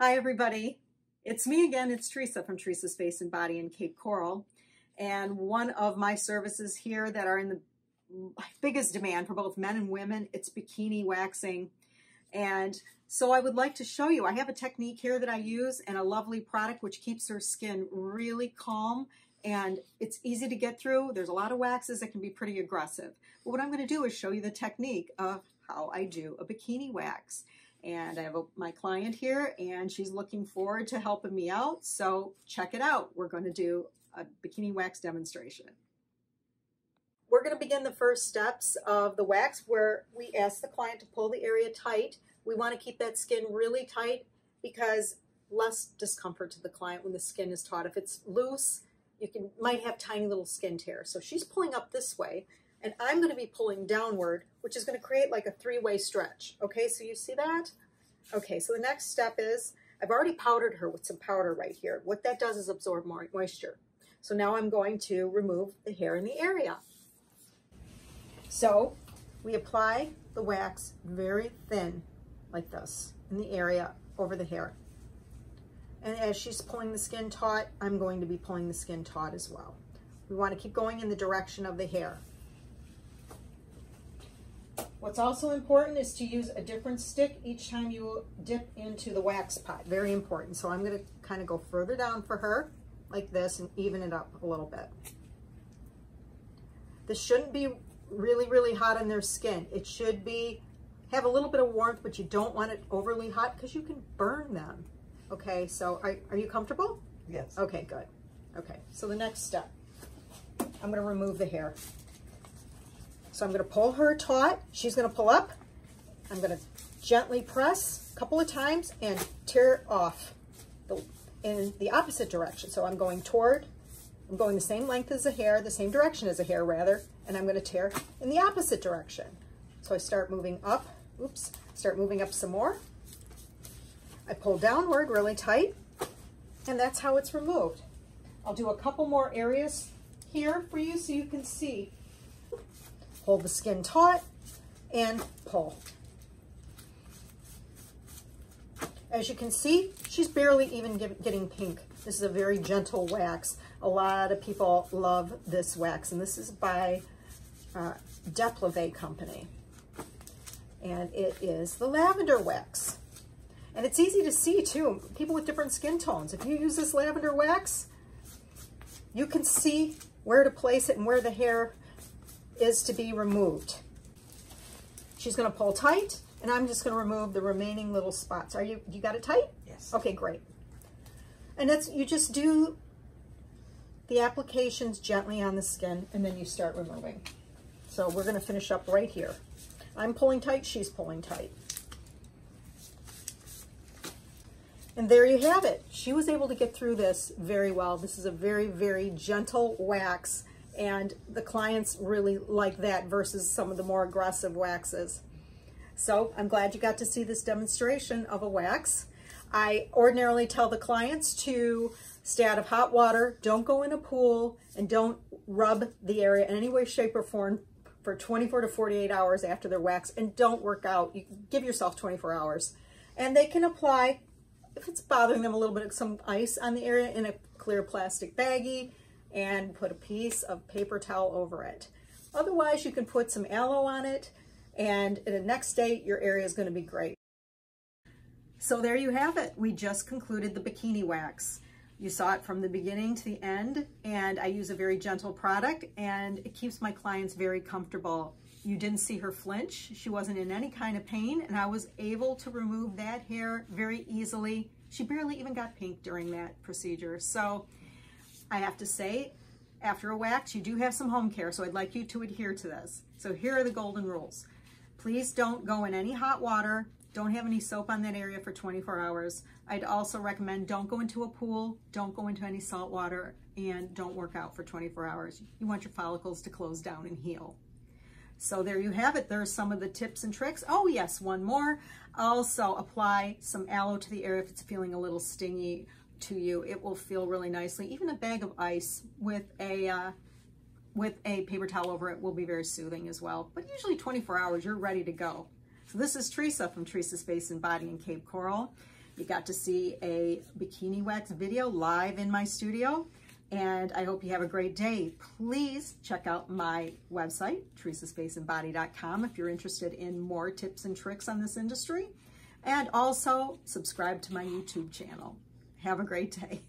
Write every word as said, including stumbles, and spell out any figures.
Hi everybody, it's me again, it's Teresa from Theresa's Face and Body in Cape Coral, and one of my services here that are in the biggest demand for both men and women, it's bikini waxing. And so I would like to show you, I have a technique here that I use and a lovely product which keeps her skin really calm and it's easy to get through. There's a lot of waxes that can be pretty aggressive. But what I'm going to do is show you the technique of how I do a bikini wax. And I have a, my client here, and she's looking forward to helping me out. So check it out. We're going to do a bikini wax demonstration. We're going to begin the first steps of the wax where we ask the client to pull the area tight. We want to keep that skin really tight because less discomfort to the client when the skin is taut. If it's loose, you can might have tiny little skin tears. So she's pulling up this way, and I'm going to be pulling downward, which is going to create like a three-way stretch. Okay, so you see that? Okay, so the next step is, I've already powdered her with some powder right here. What that does is absorb more moisture. So now I'm going to remove the hair in the area. So we apply the wax very thin, like this, in the area over the hair. And as she's pulling the skin taut, I'm going to be pulling the skin taut as well. We want to keep going in the direction of the hair. What's also important is to use a different stick each time you dip into the wax pot. Very important. So I'm going to kind of go further down for her like this and even it up a little bit. This shouldn't be really, really hot on their skin. It should be, have a little bit of warmth, but you don't want it overly hot because you can burn them. Okay, so are, are you comfortable? Yes. Okay, good. Okay, so the next step, I'm going to remove the hair. So I'm going to pull her taut, she's going to pull up, I'm going to gently press a couple of times and tear off the, in the opposite direction. So I'm going toward, I'm going the same length as the hair, the same direction as the hair rather, and I'm going to tear in the opposite direction. So I start moving up, oops, start moving up some more. I pull downward really tight, and that's how it's removed. I'll do a couple more areas here for you so you can see. Hold the skin taut and pull. As you can see, she's barely even get, getting pink. This is a very gentle wax. A lot of people love this wax, and this is by uh, Deplevé company. And it is the lavender wax. And it's easy to see too, people with different skin tones. If you use this lavender wax, you can see where to place it and where the hair is to be removed. She's going to pull tight, and I'm just going to remove the remaining little spots. Are you, you got it tight? Yes. Okay, great. And that's, you just do the applications gently on the skin, and then you start removing. So we're going to finish up right here. I'm pulling tight, she's pulling tight. And there you have it. She was able to get through this very well. This is a very, very gentle wax. And the clients really like that versus some of the more aggressive waxes. So I'm glad you got to see this demonstration of a wax. I ordinarily tell the clients to stay out of hot water, don't go in a pool, and don't rub the area in any way, shape, or form for twenty-four to forty-eight hours after their wax, and don't work out. You give yourself twenty-four hours. And they can apply, if it's bothering them a little bit, some ice on the area in a clear plastic baggie, and put a piece of paper towel over it. Otherwise, you can put some aloe on it, and the next day, your area is going to be great. So there you have it. We just concluded the bikini wax. You saw it from the beginning to the end, and I use a very gentle product, and it keeps my clients very comfortable. You didn't see her flinch. She wasn't in any kind of pain, and I was able to remove that hair very easily. She barely even got pink during that procedure. So I have to say, after a wax, you do have some home care, so I'd like you to adhere to this. So here are the golden rules. Please don't go in any hot water. Don't have any soap on that area for twenty-four hours. I'd also recommend don't go into a pool, don't go into any salt water, and don't work out for twenty-four hours. You want your follicles to close down and heal. So there you have it. There's some of the tips and tricks. Oh yes, one more. Also apply some aloe to the area if it's feeling a little stingy to you. It will feel really nicely. Even a bag of ice with a uh, with a paper towel over it will be very soothing as well. But usually twenty-four hours, you're ready to go. So this is Teresa from Theresa's Face and Body in Cape Coral. You got to see a bikini wax video live in my studio, and I hope you have a great day. Please check out my website, Theresa's Face and Body dot com, if you're interested in more tips and tricks on this industry, and also subscribe to my YouTube channel. Have a great day.